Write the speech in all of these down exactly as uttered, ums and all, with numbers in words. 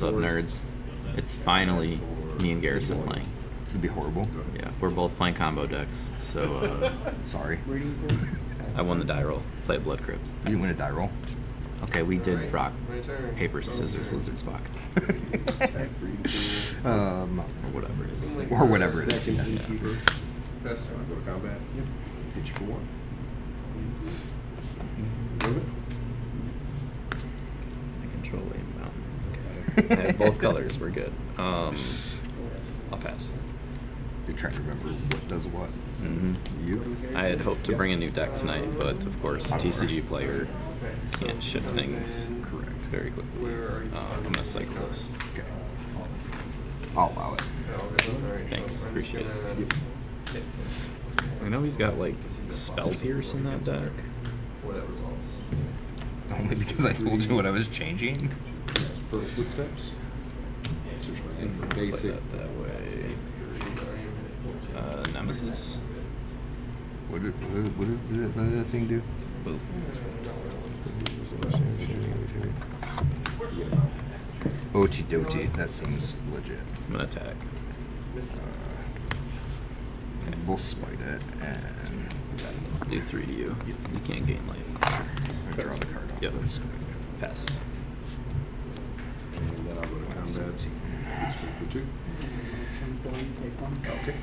What's up, nerds? It's finally me and Garrison playing. This would be horrible. Yeah, we're both playing combo decks, so... Uh, Sorry. I won the die roll. Play a Blood Crypt. You didn't win a die roll. Okay, we did rock, paper, scissors, lizard, Spock. um, or whatever it is. Or whatever it is. Yeah. Best one, go to combat. Yep. Hit you for one. I control a mountain. Okay. I have both colors, we're good. Um, I'll pass. You're trying to remember what does what. Mm-hmm. You? I had hoped to bring a new deck tonight, but of course T C G Player can't ship things correct very quickly. Uh, I'm going to cycle this. Okay. I'll allow it. Thanks, appreciate it. Yep. I know he's got like Spell Pierce in that deck. Only because I told you what I was changing. First footsteps. Search my info. Basic that, that way. Uh, Nemesis. What did, what did, what did, what did that thing do? Both. O T doty. That seems legit. I'm gonna attack. Uh, we'll spite it and do three to you. Yep. You can't gain life. Sure. I'm gonna draw the card off. Yep. This. Pass. And then I'll go to combat. seventeen. For two. Okay.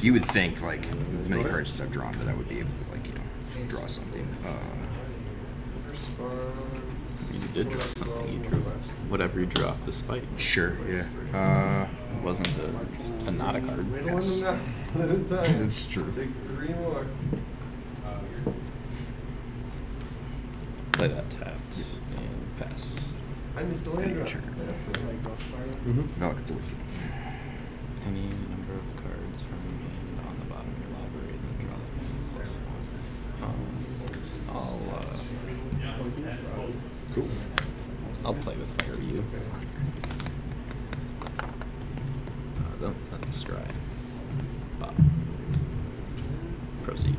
You would think, like, as many cards as I've drawn, that I would be able to, like, you know, draw something. Uh, you did draw something. You drew whatever you drew off the spike. Sure, yeah. Uh, it wasn't a, a not a card. Yes. That's true. Take three more. Play that tapped and pass. I missed the land drop. Mm-hmm. No, it's a wicked. Any number of cards from hand on the bottom of your library and then draw them plus one. Um, I'll, uh, cool. I'll play with Fire You. Uh, no, that's a scry. Bob. Proceed.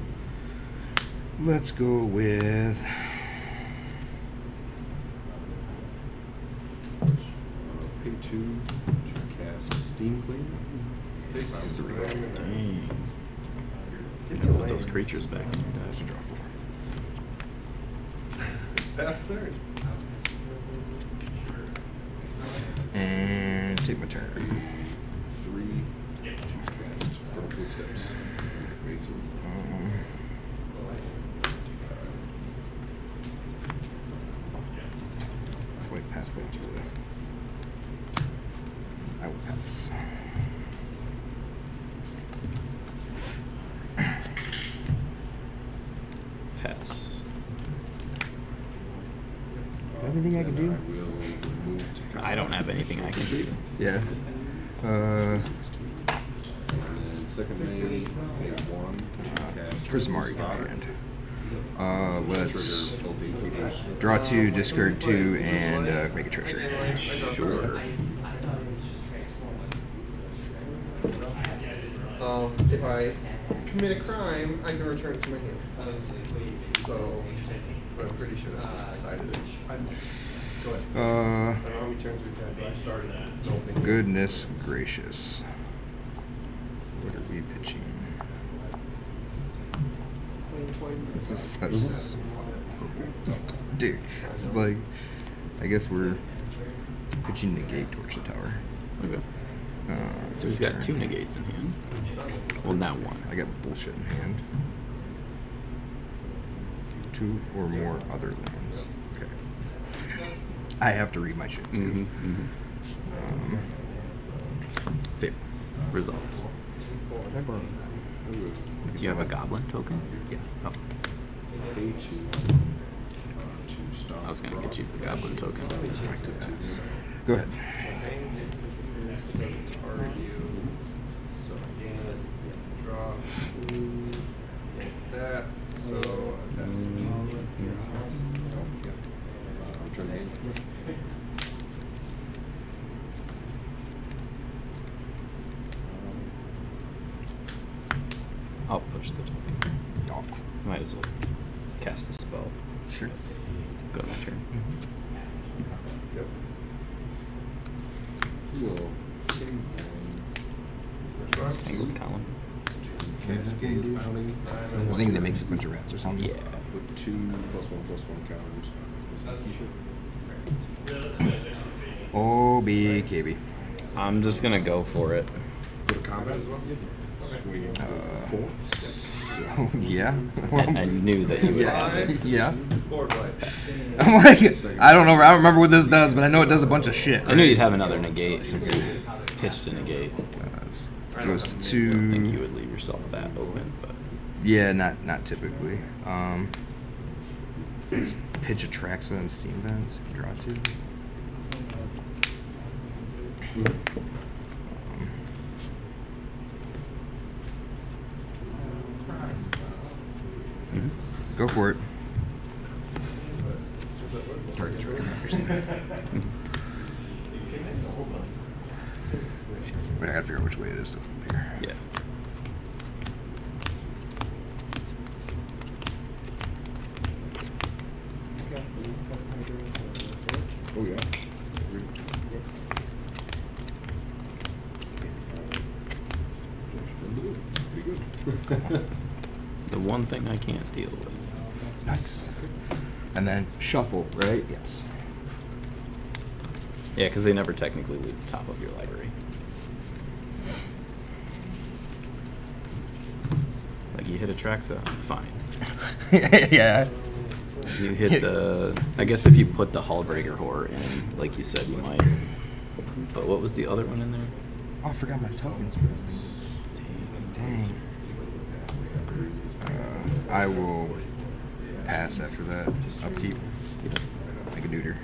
Let's go with... Two to cast Steam Clean. Three. Dang. Gotta put those creatures back in your dice. Draw four. Bastard. And take my turn. Three. Three. To cast four footsteps. Um. Wait, pathway to the left. I will pass. Pass. Is there anything I can do? I don't have anything I can do. Yeah. Uh. Second main, one. Prismari Command. Uh, let's draw two, discard two, and uh, make a treasure. Sure. Um, if I commit a crime, I can return it to my hand. So, but I'm pretty sure that's decided it. Go ahead. Uh, I don't know how many turns we've had. I started that. Goodness gracious. What are we pitching? This is such a... Dude, it's like... I guess we're pitching the gate towards the tower. Okay. Uh, so he's got turn. two negates in hand. Well, not one. I got bullshit in hand. Two or more other lands. Okay. I have to read my shit, too. Mm-hmm, mm-hmm. Um, Fail. Resolves. Do you have a goblin token? Yeah. Oh. I was going to get you the goblin token. Go ahead. I'll push the topic. Might as well cast a spell. Sure. Go to my turn. Mm-hmm. Yep. loot column. This is the thing that makes a bunch of rats or something? Yeah. With two plus one plus one counters. Oh, B K B. I'm just gonna go for it. Go to combat as well? Sweet. Uh, Four? So, yeah. I, I knew that you would. Yeah. yeah. I'm like, I don't know, I don't remember what this does, but I know it does a bunch of shit. Right? I knew you'd have another negate since you pitched a negate. Uh, it's goes to two. I don't think you would leave yourself that open, but. Yeah, not not typically. Um, let's pitch Atraxa and Steam Vents, draw two. Um, mm-hmm. Go for it. Target's right now. But I gotta figure out which way it is to from here. Yeah. Oh yeah. The one thing I can't deal with. Nice. And then shuffle, right? Yes. Yeah, because they never technically leave the top of your library. Like, you hit Atraxa, fine. Yeah. You hit the... I guess if you put the Hallbreaker Horror in, like you said, you might. But what was the other one in there? Oh, I forgot my tokens for this thing. Dang. Uh, I will pass after that. Upkeep. Make a neuter.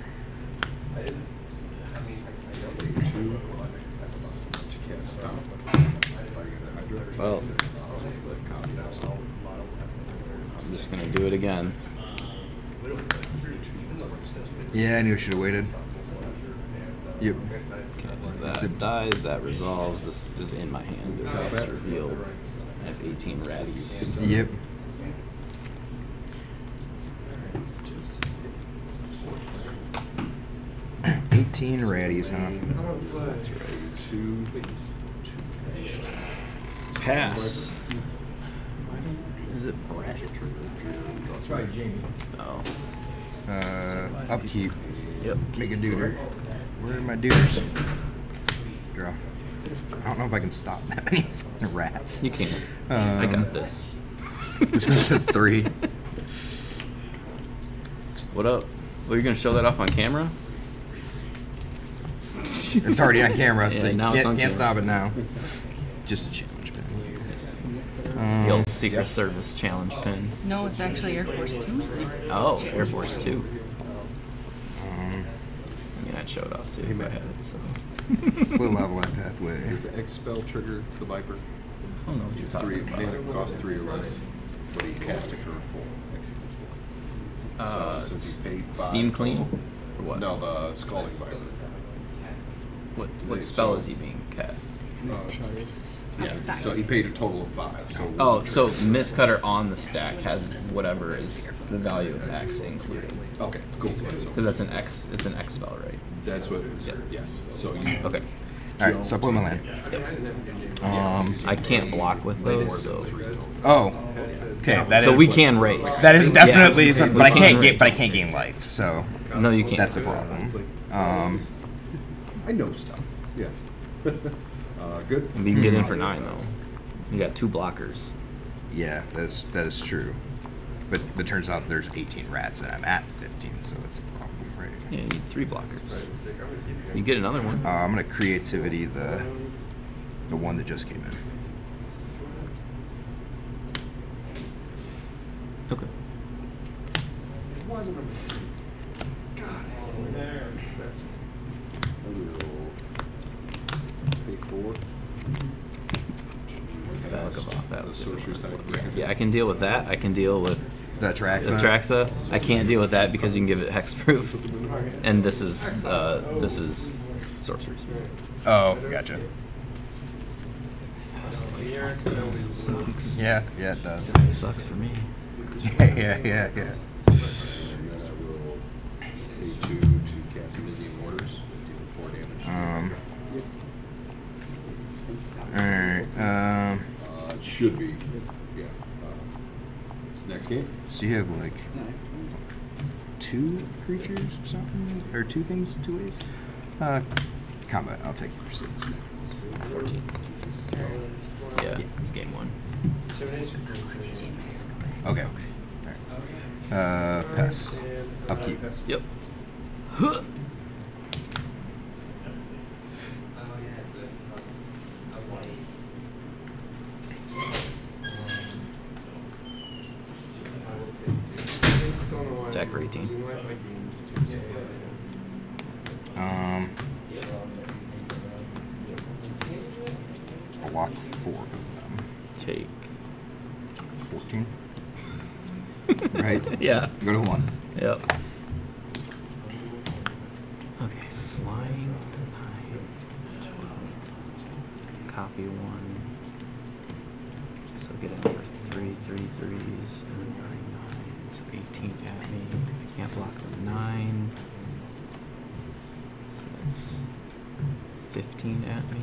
Well, I'm just going to do it again. Yeah, I knew I should have waited. Yep. Okay, so that it. dies, that resolves, this is in my hand. It got revealed. I have eighteen ratties. Yep. eighteen ratties, huh? That's right. Two. Pass. Is it Brett? That's right, Jamie. Oh. Uh, upkeep. Yep. Make a duder. Where are my duders? Draw. I don't know if I can stop that many rats. You can't. Um, I got this. This goes to three. What up? Well, you're going to show that off on camera? It's already on camera, so yeah, you can't, can't camera. stop it now. Just a challenge pin. Um, the old Secret yeah. Service challenge pin. No, it's actually Air Force Two. Oh, Air Force Two. Show it off too. Hey, I had it, so. Put Lavaclaw Pathway. Is the X spell trigger the Viper? I don't know. What it's three. About. It costs three or less, but you cast it for four. X equals four. Uh, so Steam Clean. Or what? No, the Scalding Viper. What what spell is he being cast? Uh, yeah. So he paid a total of five. So oh, so Mistcutter on the stack has whatever is the value of X included. Okay, cool. Because that's an X. It's an X spell, right? That's what it is. Yep. Yes. So you. Okay. All right. So I put my land. Yep. Um, I can't block with those. So. Oh. Okay. That so is we can race. That is definitely yeah, something. But I can't get. But I can't gain life. So. No, you can't. That's a problem. Um. I know stuff. Yeah. Uh, good. You can get in for nine though. You got two blockers. Yeah, that's that is true. But it turns out there's eighteen rats and I'm at fifteen, so it's a problem, right? Yeah, you need three blockers. You get another one. Uh, I'm gonna creativity the the one that just came in. Okay. It wasn't a mistake. God. There. Valgavoth, that was it. Yeah, I can deal with that. I can deal with the Atraxa. Atraxa. I can't deal with that because you can give it hexproof, and this is uh, this is sorcery. Oh, gotcha. It sucks. Yeah, yeah, it does. It sucks for me. Yeah, yeah, yeah, yeah. Um. All right. Um. should be. Yeah. Uh, it's next game. So you have like two creatures or something? Or two things, two ways? Uh, combat, I'll take it for six. fourteen. Yeah, yeah. It's game one. Okay. Okay. Uh, pass. Upkeep. Yep. Huh. Attack for eighteen. Um. I walk four of them. Take. fourteen. Right? Yeah. Go to one. Yep. Okay, flying nine, twelve. Copy one. So get out for three, three threes, and nine, nine. So eighteen at me. I can't block the nine. So that's fifteen at me.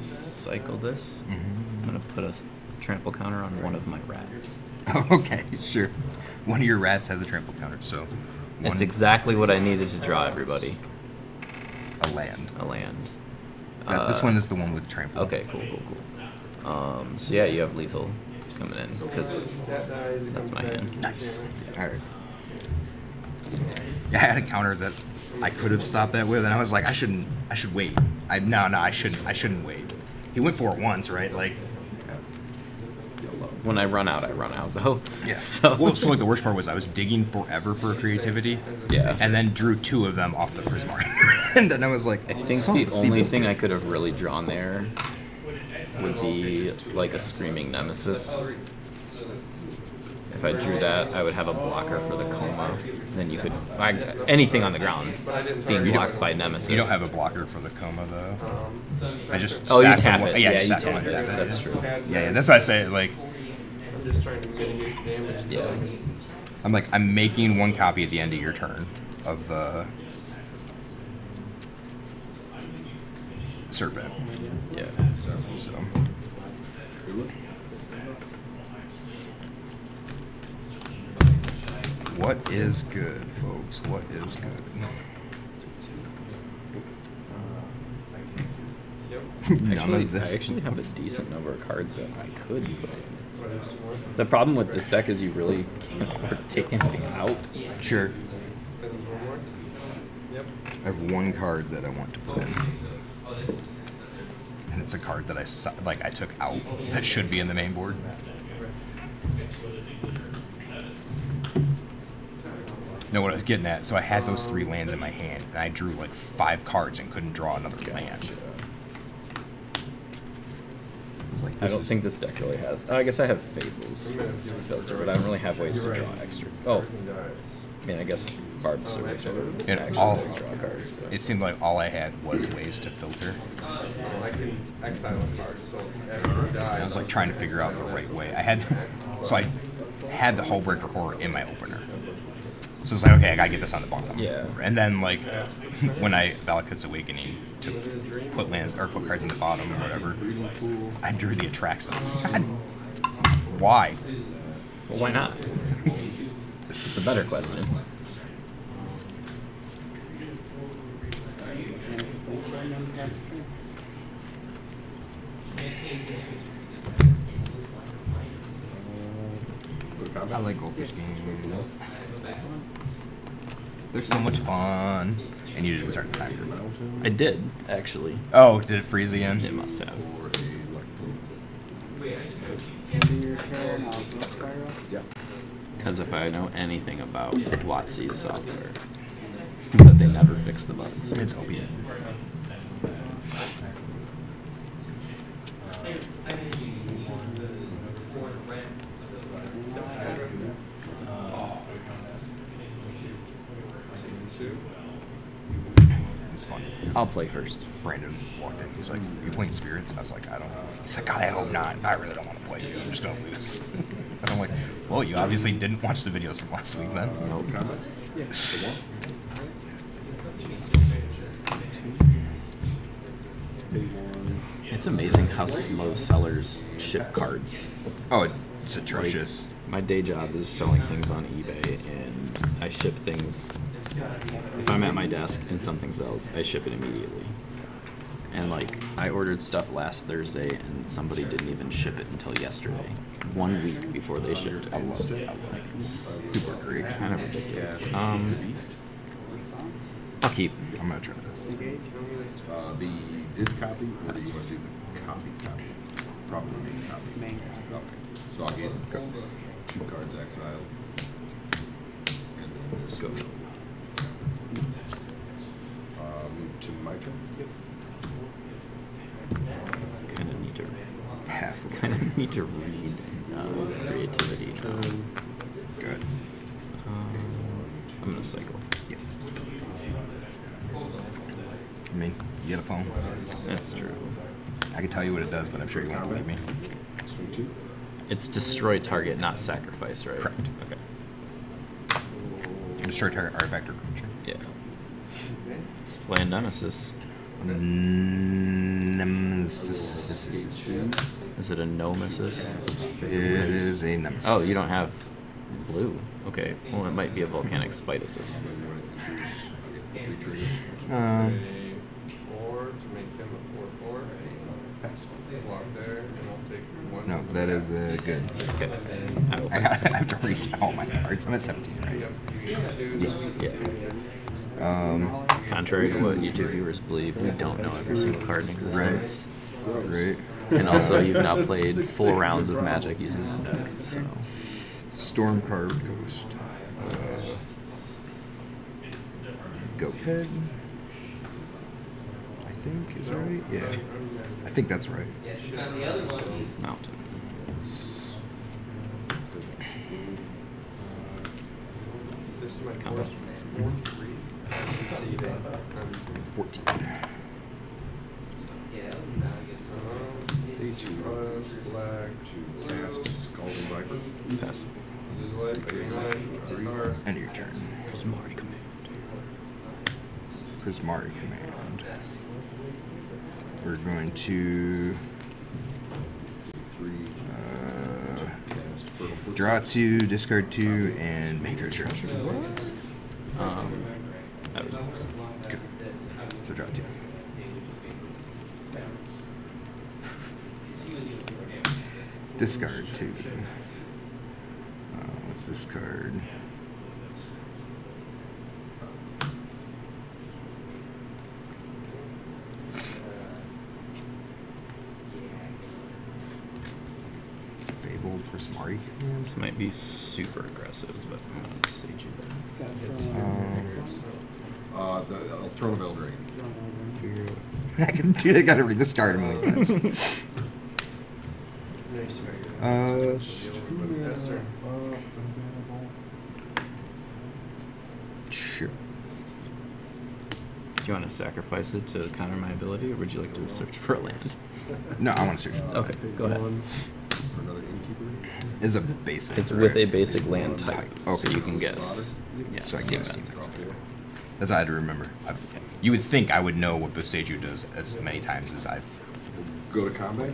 Cycle this. Mm-hmm. I'm gonna put a trample counter on one of my rats. Okay, sure. One of your rats has a trample counter, so. That's exactly what I needed to draw everybody. A land. A land. That, uh, this one is the one with trample. Okay, cool, cool, cool. Um, so yeah, you have lethal coming in because that's my hand. Nice. All right. Yeah, I had a counter that I could have stopped that with, and I was like, I shouldn't. I should wait. I no, no, I shouldn't. I shouldn't wait. He went for it once, right? Like, when I run out, I run out, though. Yeah. So. Well, so like the worst part was I was digging forever for creativity. Yeah. And then drew two of them off the Prismari, and then I was like, I think the only thing I could have really drawn there would be like a Screaming Nemesis. If I drew that, I would have a blocker for the coma. Then you could I, anything on the ground being blocked by Nemesis. You don't have a blocker for the coma though. I just oh you tap it. Yeah, yeah, you tap it. That's true. Yeah, yeah, that's why I say like. I'm just trying to mitigate damage. Yeah. I'm like I'm making one copy at the end of your turn of the serpent. Yeah. So. so. What is good, folks? What is good? Actually, I actually have a decent number of cards that I could play. The problem with this deck is you really can't afford to take anything out. Sure. I have one card that I want to play. And it's a card that I, like, I took out that should be in the main board. Know what I was getting at, so I had those three lands in my hand, and I drew like five cards and couldn't draw another okay. land. It was like, this I don't is... think this deck really has. Oh, I guess I have Fables to filter, but I don't really have ways to draw extra. Oh, I mean, I guess Barbs or whichever actually all, does draw cards. But. It seemed like all I had was ways to filter. I was like trying to figure out the right way. I had, so I had the Hallbreaker Horror in my opener. So it's like, okay, I gotta get this on the bottom. Yeah. And then, like, when I Valakut's Awakening to put lands or put cards in the bottom or whatever, I drew the Atraxa. I was like, God, why? Well, why not? It's a better question. I like Goldfish games. They're so much fun. And you didn't start the timer. I did, actually. Oh, did it freeze again? It must have. Because if I know anything about WotC's software, it's that they never fix the bugs. It's opiate. I'll play first. Brandon walked in. He's like, are you playing Spirits? I was like, I don't know. He's like, God, I hope not. I really don't want to play you. I'm just going to lose. And I'm like, well, you obviously didn't watch the videos from last week then. No comment. It's amazing how slow sellers ship cards. Oh, it's atrocious. Like, my day job is selling things on eBay, and I ship things. If I'm at my desk and something sells, I ship it immediately. And like, I ordered stuff last Thursday, and somebody didn't even ship it until yesterday. One week before they shipped it. I loved it. I loved it. It's super great. Kind of ridiculous. Um, I'll keep. I'm gonna try this. Uh, the this copy, or do you want to do the copy copy? Probably the main copy. Main copy. So I'll get two cards exiled, and then this. Go. Uh, move to Micah. Yep. Kind of need to read. Kind of need to read uh, creativity. Um, Good. Um, I'm gonna cycle. Yeah. Me. You got a phone? That's true. I can tell you what it does, but I'm sure you won't believe me. It's destroy target, not sacrifice, right? Correct. Okay. Destroy target artifact or creature. Yeah. It's playing Nemesis. Nemesis. Is it a Nemesis? It is a Nemesis. Oh, you don't have blue. Okay. Well, it might be a volcanic Spidosis. Uh, No, that is uh, good. Okay. I, will I, I have to reach all my cards. I'm at seventeen, right? Yeah. yeah. Um, Contrary to what YouTube viewers believe, we don't know every single card in existence. Right. Right. And also, you've now played full rounds of Magic using that deck. So. Storm-carved Ghost. Uh, Goat Peg. I think is right. Yeah. I think that's right. Mountain. Combat. Fourteen. Day two was black to cast Scalding Viper. Pass. End of your turn. Prismari Command. Prismari Command. We're going to uh, draw two, discard two, and make your treasure. Um, that was nice. Good. So draw two. Discard two. Uh, let's discard. Prismari. This might be super aggressive, but I'm going to sage you that. Uh, the uh, Throne of Eldraine. I can do it. I got to read this card a million times. uh, sure. Do you want to sacrifice it to counter my ability, or would you like to search for a land? No, I want to search for a land. Okay, go ahead. For another innkeeper? Is a basic. It's right? With a basic land type, type. Okay. So you can guess. Yeah, so I can guess. That's what I had to remember. I, you would think I would know what Boseiju does as many times as I've. Go to combat.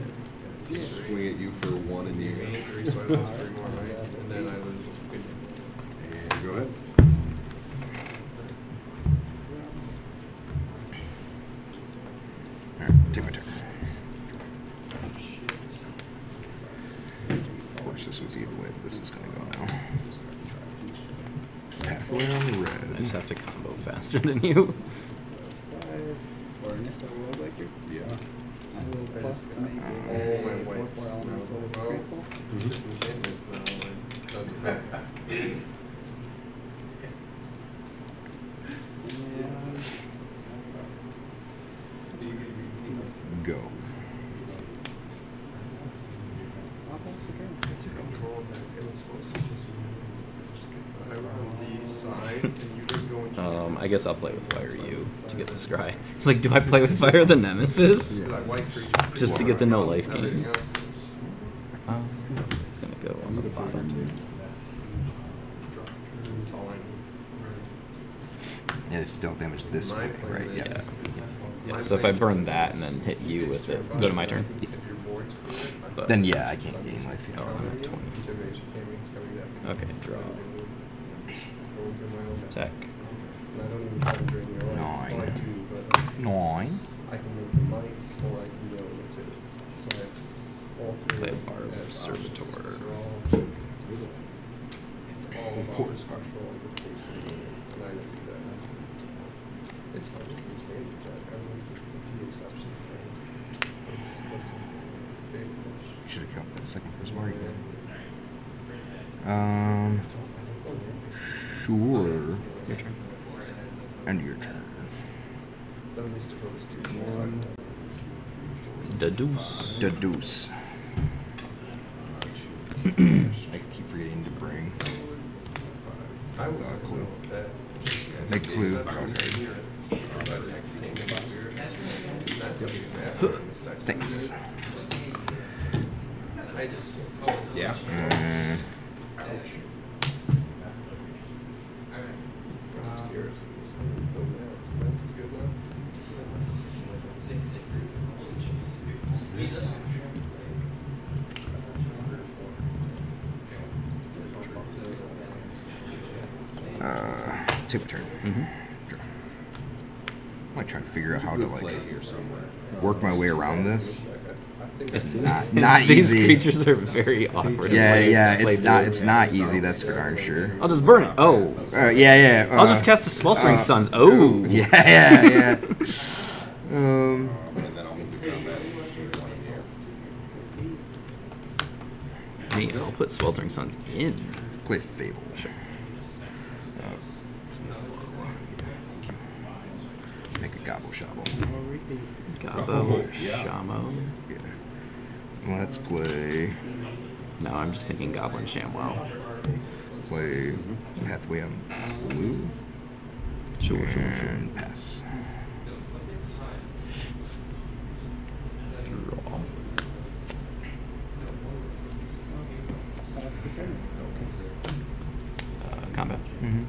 Yeah. Swing at you for one in the air. And then I lose. And go ahead. All right, take my turn. This was either way, but this is gonna go now. Halfway on the red. I just have to combo faster than you. Yeah. Um, go. um, I guess I'll play with Fire U to get the Scry. It's like, do I play with Fire the Nemesis? Yeah. Just to get the no life gain. Um, it's gonna go on the bottom. and it's still damaged this way, right? Yeah. Yeah. Yeah. So if I burn that and then hit you with it, go to my turn. Yeah. But then yeah, I can't gain life. Oh, I'm at twenty. Okay, draw. Attack. Nine. Nine. I can move the lights, or I can go into so I all three. Play Bar of Servitor. It's fine, it's the same exceptions. Should have counted that second Prismari. Um Sure. Your turn. And your turn. One. Deduce. Deduce. I keep reading to bring. I was a clue. The clue. Thanks. Yeah. Mm. This. Uh, take a turn. Mm-hmm. Draw. I'm like trying to figure out how to like work my way around this. It's not not easy. These creatures are very awkward. Yeah, play, yeah, play it's not it's not easy. That's for darn sure. I'll just burn it. Oh, uh, yeah, yeah. Uh, I'll just cast a Sweltering uh, Suns. Oh, yeah, yeah, yeah. um. Neat. I'll put Sweltering Suns in. Let's play Fable. Sure. Make a Gobble Shabo. Gobble Shamo. Yeah. Let's play. No, I'm just thinking Goblin Shamwell. Play Pathway on blue. Sure, and sure, sure. And pass. Draw. Uh, combat. Mm-hmm.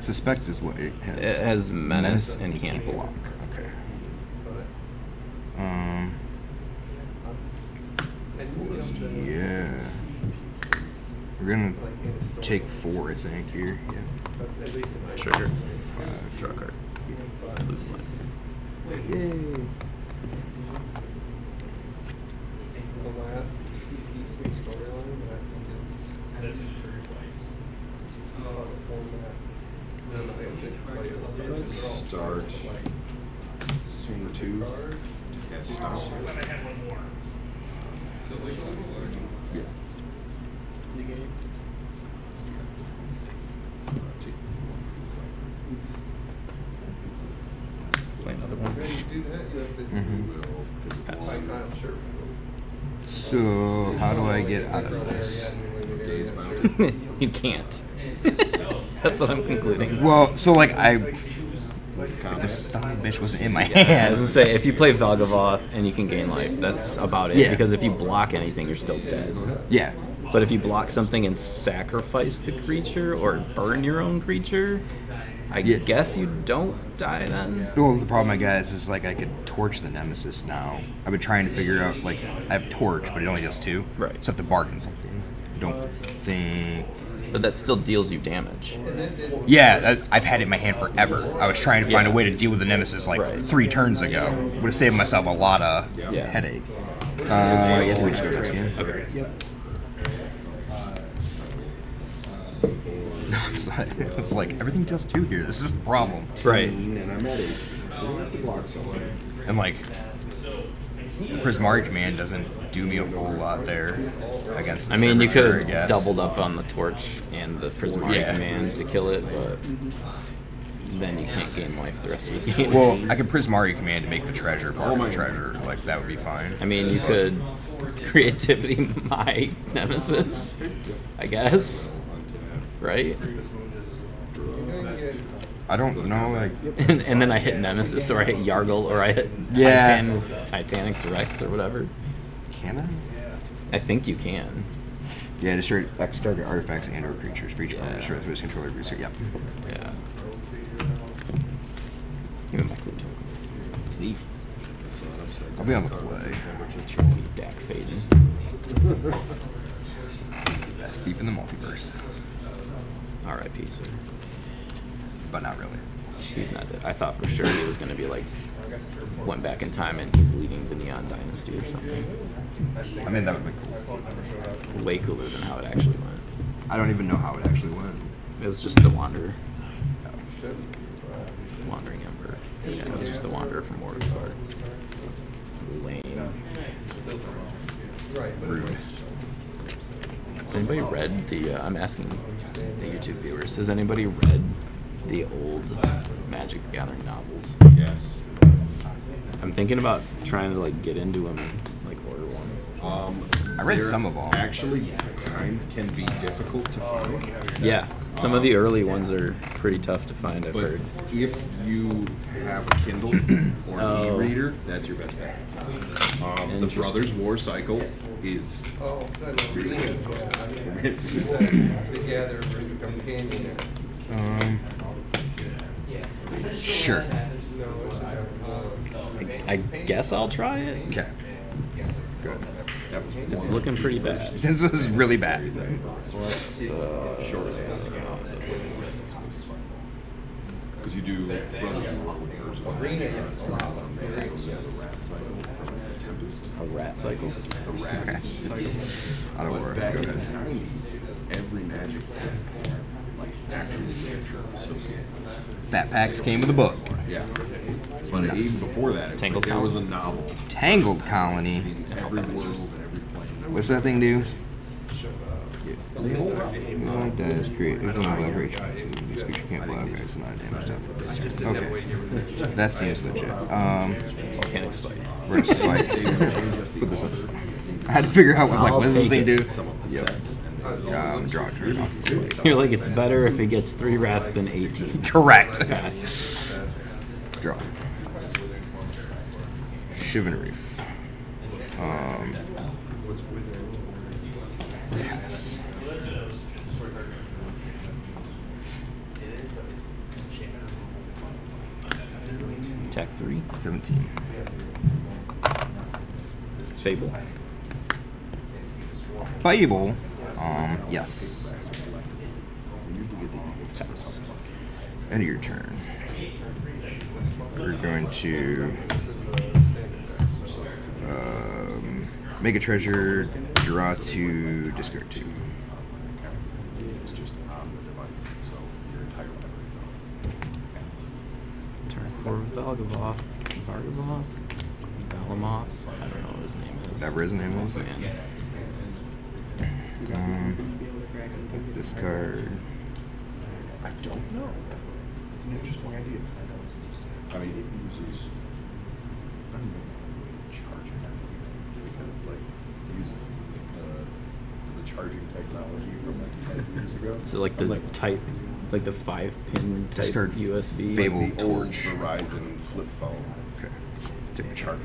Suspect is what it has. It has menace, menace and can't block. Okay. Um. Yeah. We're gonna take four, I think. Here. Yeah. Trigger. Five. Draw card. Lose life. Yay. Let's start Sooner two. Yes, start. Yeah. Play another one. Mm-hmm. Pass. So, how do I get out of this? You can't. That's what I'm concluding. Well, so like I, if this son of a bitch wasn't in my hand. Yeah, I was gonna say if you play Valgavoth and you can gain life, that's about it. Yeah. Because if you block anything, you're still dead. Yeah. But if you block something and sacrifice the creature or burn your own creature, I yeah. guess you don't die then. Well, the problem I got is, is like I could torch the Nemesis now. I've been trying to figure out like I have torch, but it only does two. Right. So I have to bargain something. I don't think. But that still deals you damage. Yeah, I've had it in my hand forever. I was trying to find yeah. a way to deal with the Nemesis like right. three turns ago. Would have saved myself a lot of yeah. headache. Uh, yeah, I think we just go next game. Okay. Yep. it's, like, it's like everything deals two here. This is the problem. Right. And like, the Prismari Command doesn't do me a whole lot there against the I mean, you could have doubled up on the Torch and the Prismari yeah. Command to kill it, but then you can't gain life the rest of the game. Well, I could Prismari Command to make the treasure part of the treasure. Like, that would be fine. I mean, you could Creativity my Nemesis, I guess. Right? I don't know, like... and, and then I hit Nemesis, or I hit Yargle, or I hit Titan, yeah. Titanic's Rex, or whatever. Can I? I think you can. Yeah, destroy X target artifacts and or creatures for each yeah. armor. Destroy the controller. Yep. Yeah. I'll be on the play. Trying to be Dak Faden. Best thief in the multiverse. R I P sir. But not really. She's not dead. I thought for sure he was going to be like, went back in time and he's leading the Neon Dynasty or something. I mean, that would be cool. Way cooler than how it actually went. I don't even know how it actually went. It was just the Wanderer. No. Wandering Emperor. Yeah, it was just the Wanderer from War of the Spark. Lame. Rude. Has anybody read the, uh, I'm asking the YouTube viewers, has anybody read the old Magic the Gathering novels? Yes. I'm thinking about trying to like get into them and like order one. Um, I read some of them. Actually, kind can be difficult to find. Yeah, some um, of the early yeah. ones are pretty tough to find, I've but heard. If you have a Kindle or an e-reader, that's your best bet. Um, the Brothers War Cycle is really good. Together, companion. Um, sure. I, I guess I'll try it. Okay. Good. That was it's looking pretty bad. This is really bad. So, because you do Brothers War a rat cycle. A rat cycle. I don't worry. Back in the nineties, every Magic set. Fat Packs came with a book. Yeah. But even before that, it was, Tangled like, there was a novel. Tangled Colony. In every world and every plane. What's that thing do? It does create. There's no leverage. This creature can't block. It's not damaged after this. Okay. That seems legit. Um, Volcanic Spike. We're spike. Put this up. I had to figure out what, like, what does this thing do? Yep. Um, draw a turn off the plate. You're like, it's better if it gets three rats than eighteen. Correct. Pass. Draw. Shivan Reef. Um, pass. Attack three. seventeen. Fable. Fable. Um, yes. Pass. End of your turn. We're going to um, make a treasure, draw two, discard two. Turn four with Valgavoth. Valgavoth? Valamoth? I don't know what his name is. Whatever his name is. Um, let's discard. I don't know. It's an interesting idea. I mean, it uses. I don't even know charging because it's like it uses the, the charging technology from like ten years ago. So like the like, type, like the five pin type discard U S B, Fable like the old Torch, Verizon flip phone. Okay. Charger.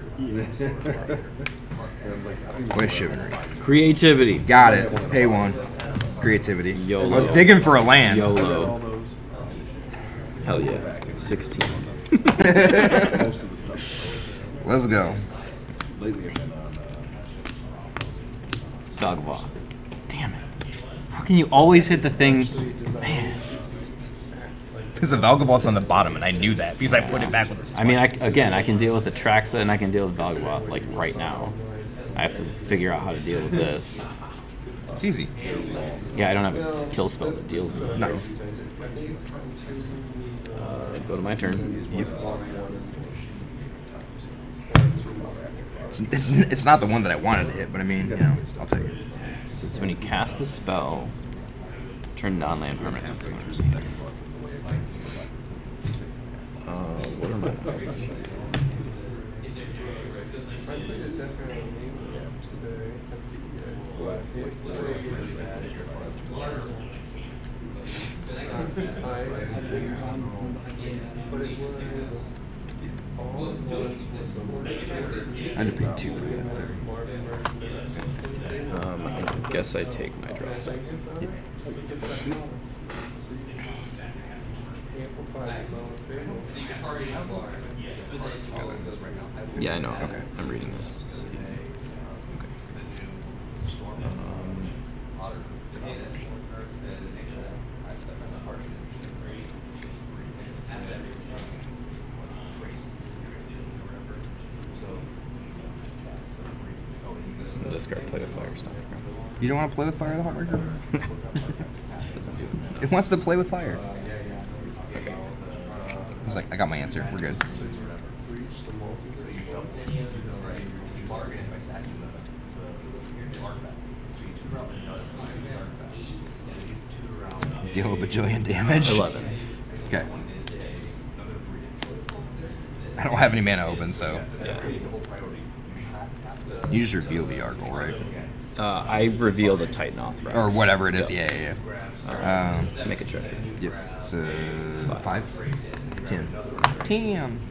Creativity. Got it. Pay one. Creativity. YOLO. I was digging for a land. YOLO. Hell yeah. sixteen. Let's go. Dog walk. Damn it. How can you always hit the thing? Man. Because the Valgavoth's on the bottom, and I knew that because I put it back with this. I mean, I, again, I can deal with Atraxa and I can deal with Valgavoth like right now. I have to figure out how to deal with this. It's easy. Yeah, I don't have a kill spell that deals with it. Nice. Uh, go to my turn. Yep. It's, it's, it's not the one that I wanted to hit, but I mean, you know, I'll take it. So it's when you cast a spell, turn non-land permanent to the second. Uh, what are my points? I had to pay two for that, sir. Um, I guess I take my draw stuff. Yeah. Amplified. So you can already have Yeah, I know. Okay. I'm reading this. So. Okay. Um, discard, play with fire, stop. You don't want to play with fire, the Hallbreaker? Doesn't do it. It wants to play with fire. Okay. It's like, I got my answer. We're good. Deal a bajillion damage. eleven. Okay. I don't have any mana open, so. Yeah. You just reveal the Argle, right? Uh, I reveal the Titanoth Rex. Or whatever it is, yep. yeah, yeah, yeah. Right. Um, Make a treasure. Yep. So, five. five? Ten. Damn. Um,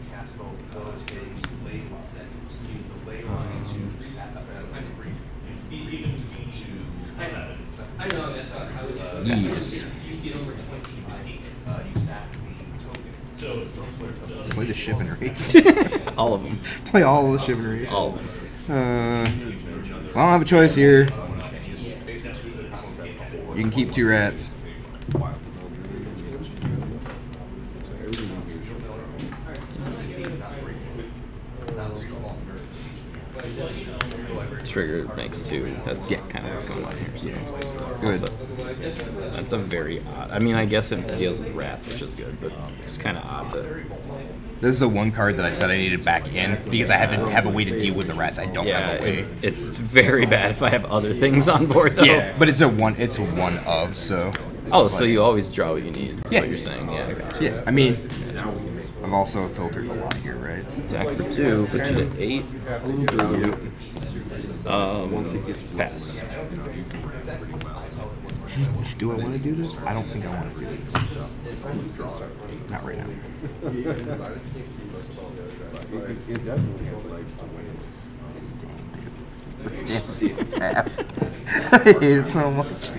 yes. Play the Shivan Reef. All of them. Play all of the Shivan Reefs. All of them. Uh, well, I don't have a choice here. You can keep two rats. Trigger makes two. That's yeah. kind of what's going on here. So. Yeah. Good. Also, that's a very odd. I mean, I guess it deals with rats, which is good, but it's kind of odd that. This is the one card that I said I needed back in because I have to have a way to deal with the rats. I don't yeah, have a way. It, it's very bad if I have other things on board, though. Yeah, but it's a one. It's a one of so. Oh, so you always draw what you need. That's yeah. what you're saying. Yeah. Gotcha. Yeah. I mean, I've also filtered a lot here, right? So attack for two, put you to eight. Um, pass. Do I want to do this? I don't think I want to do this. Not right now. Let's just see what's asked. I hate it so much. I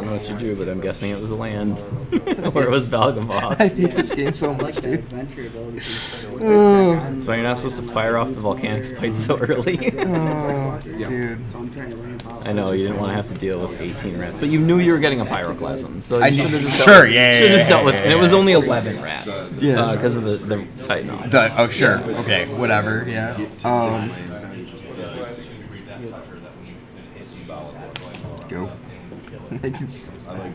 don't know what you do, but I'm guessing it was a land. Or it was Valgavoth. I hate this game so much, dude. That's why you're not supposed to fire off the volcanic spite so early. Oh, dude. I know, you didn't want to have to deal with eighteen rats, but you knew you were getting a Pyroclasm. So you should have just dealt, sure, yeah, yeah, yeah, dealt with it. And it was only eleven rats. Yeah. Because uh, of the, the Titanoth. The, oh, sure. Okay, whatever, yeah. Um, go. I can see that.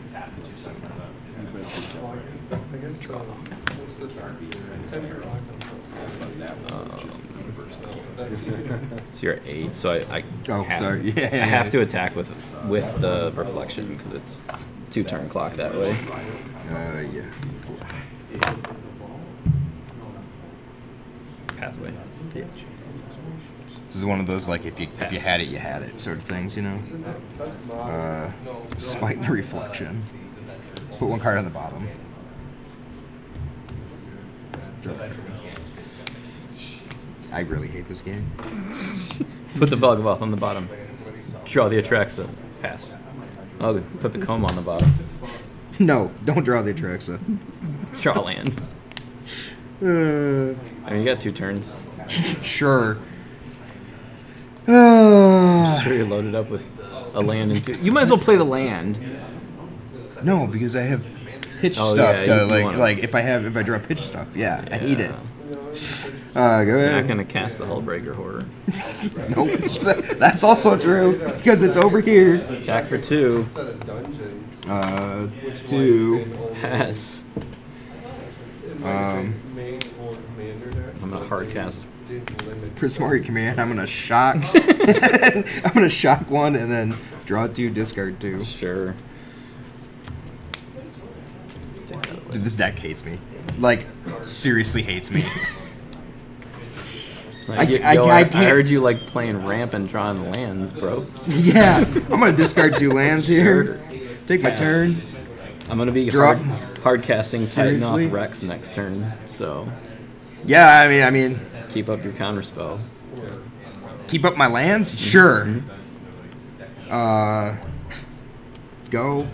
So you're at eight, so I, I, oh, have, sorry. Yeah, yeah, I yeah. have to attack with with the reflection because it's two turn clock that way. Uh, yes. Pathway. Yeah. This is one of those, like, if you Pass. if you had it, you had it sort of things, you know? Uh, Spite the Reflection. Put one card on the bottom. Drop. I really hate this game. Put the Valgavoth on the bottom. Draw the Atraxa. Pass. I'll put the Comb on the bottom. No, don't draw the Atraxa. Draw land. Uh, I mean, you got two turns. Sure. I'm sure you're loaded up with a land and two. You might as well play the land. No, because I have pitch oh, stuff. Yeah, to, like, wanna... like if I have, if I draw pitch stuff, yeah, yeah. I need it. Uh, go ahead. You're not gonna cast the Hallbreaker Horror. Nope, that's also true because it's over here. Attack for two. Uh, two. Pass. Um, I'm gonna hard cast. Prismari Command. I'm gonna shock. I'm gonna shock one and then draw two, discard two. Sure. Dude, this deck hates me. Like, seriously hates me. Like, I, I, yo, I, I, can't. I heard you like playing ramp and drawing lands, bro. Yeah, I'm gonna discard two lands here. Take my Pass. turn. I'm gonna be hard, hard casting Titanoth Rex next turn. So. Yeah, I mean, I mean. Keep up your counter spell. Keep up my lands? Sure. Mm-hmm. Uh, go.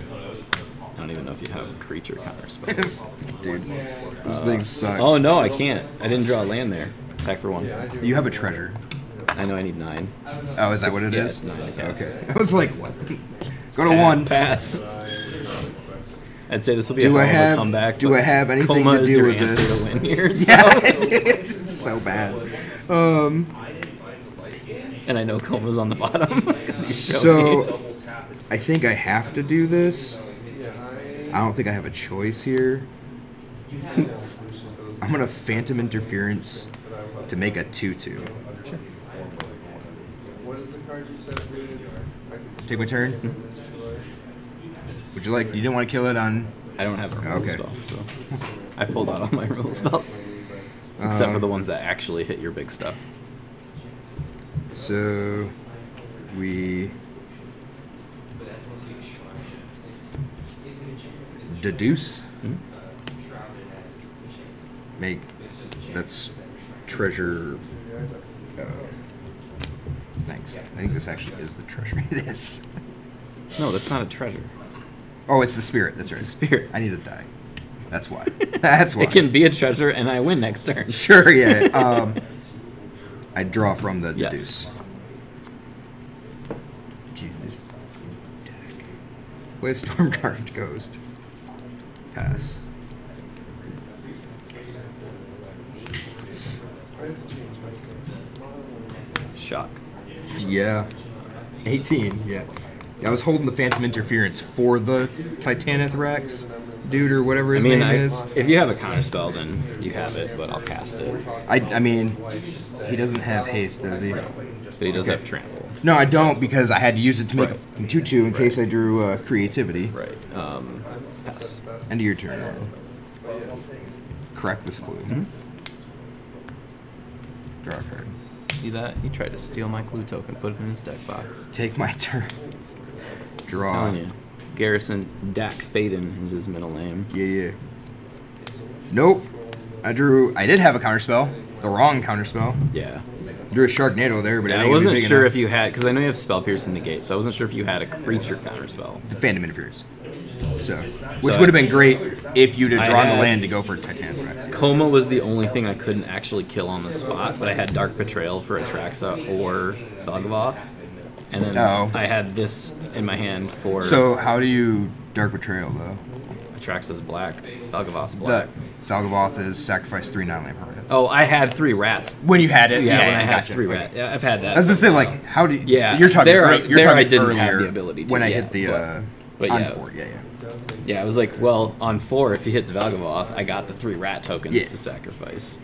I don't even know if you have creature counter spells. Dude, uh, this thing sucks. Oh no, I can't. I didn't draw a land there. Attack for one. You have a treasure. I know I need nine. Oh, is that what it yeah, is? It's nine, I okay. I was like, what? Go to Pat, one. Pass. I'd say this will be do a hell of a comeback. Do I have anything to do with this? To win here, so. Yeah, it's so bad. Um, and I know Coma's on the bottom. So, me. I think I have to do this. I don't think I have a choice here. I'm going to Phantom Interference to make a two two. Sure. Take my turn. Would you like? You didn't want to kill it on. I don't have a rule okay. spell, so I pulled out all my rule spells, um, except for the ones that actually hit your big stuff. So we deduce. Mm-hmm. Make that's treasure. Uh, thanks. I think this actually is the treasure. It is. No, that's not a treasure. Oh, it's the spirit. That's right. It's the spirit. I need to die. That's why. That's why. It can be a treasure, and I win next turn. Sure, yeah. Um, I draw from the yes. deduce. Dude, this fucking deck. Play Storm-carved Ghost. Pass. Shock. Yeah. eighteen, yeah. I was holding the Phantom Interference for the Titanoth Rex dude or whatever his I mean, name I, is. If you have a counterspell, then you have it, but I'll cast it. I, I mean, he doesn't have haste, does he? But he does okay. have trample. No, I don't because I had to use it to make right. a two two in right. case I drew uh, creativity. Right. Um, pass. End of your turn. Right? Correct this clue. Mm-hmm. Draw a card. See that? He tried to steal my clue token, put it in his deck box. Take my turn. Draw. I'm telling you. Garrison Dak Faden is his middle name. Yeah, yeah. Nope. I drew. I did have a counterspell. The wrong counterspell. Yeah. Drew a Sharknado there, but yeah, I, think I wasn't it sure enough. If you had, because I know you have Spell Pierce and Negate, so I wasn't sure if you had a creature counterspell. The Phantom Interference. So, which so would have been great if you'd have drawn the land to go for Titanoth Rex. Coma was the only thing I couldn't actually kill on the spot, but I had Dark Betrayal for Atraxa or Valgavoth. And then oh. I had this in my hand for... So how do you Dark Betrayal, though? Atraxa's black. Valgavoth's black. Valgavoth is sacrifice three non-land permanents. Oh, I had three rats. When you had it? Yeah, yeah when I had gotcha. three like, rats. Yeah, I've had that. I was going to say, like, how do you... Yeah, you're talking, there I, you're there talking I didn't earlier have the ability to. When I yeah, hit the... But, uh, but on yeah. four, yeah, yeah. Yeah, I was like, well, on four, if he hits Valgavoth, I got the three rat tokens yeah. to sacrifice.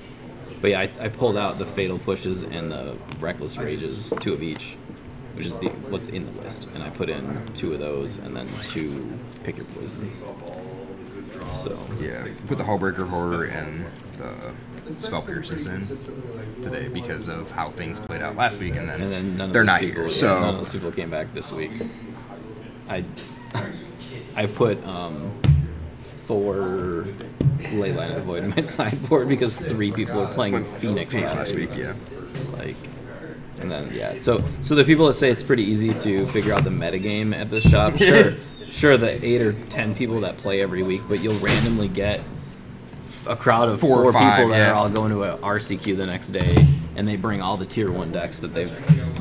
But yeah, I, I pulled out the Fatal Pushes and the Reckless Rages, two of each. Which is the, what's in the list, and I put in two of those, and then two Pick Your Poisons. So yeah, put the Hallbreaker Horror and the Spell Pierces in today because of how things played out last week, and then, and then none of they're not people, here. So yeah, none of those people came back this week. I I put um, four Leyline Avoid in my sideboard because three people were playing when, Phoenix last, last week. Yeah, like. And then, yeah, so so the people that say it's pretty easy to figure out the metagame at this shop, sure, sure the eight or ten people that play every week, but you'll randomly get a crowd of four, four five, people that yeah. are all going to a R C Q the next day, and they bring all the tier one decks that they've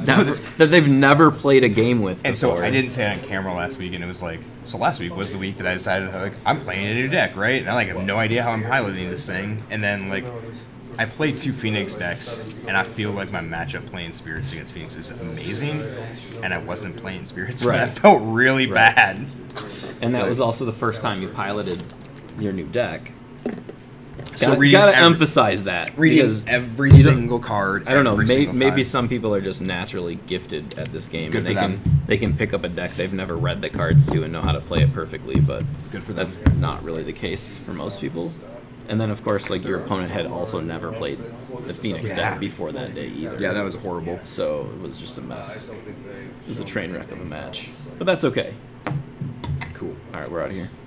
never, that they've never played a game with before. And so I didn't say it on camera last week, and it was like, so last week was the week that I decided, like, I'm playing a new deck, right? And I like have no idea how I'm piloting this thing, and then, like... I played two Phoenix decks, and I feel like my matchup playing Spirits against Phoenix is amazing, and I wasn't playing Spirits, right. and I felt really right. bad. And that like, was also the first time you piloted your new deck. So you gotta every, emphasize that. Reading every single card. I don't know. May, maybe some people are just naturally gifted at this game, Good and they them. can they can pick up a deck they've never read the cards to and know how to play it perfectly. But Good for them. that's not really the case for most people. And then, of course, like your opponent had also never played the Phoenix yeah. deck before that day either. Yeah, that was horrible. So it was just a mess. It was a train wreck of a match. But that's okay. Cool. All right, we're out of here.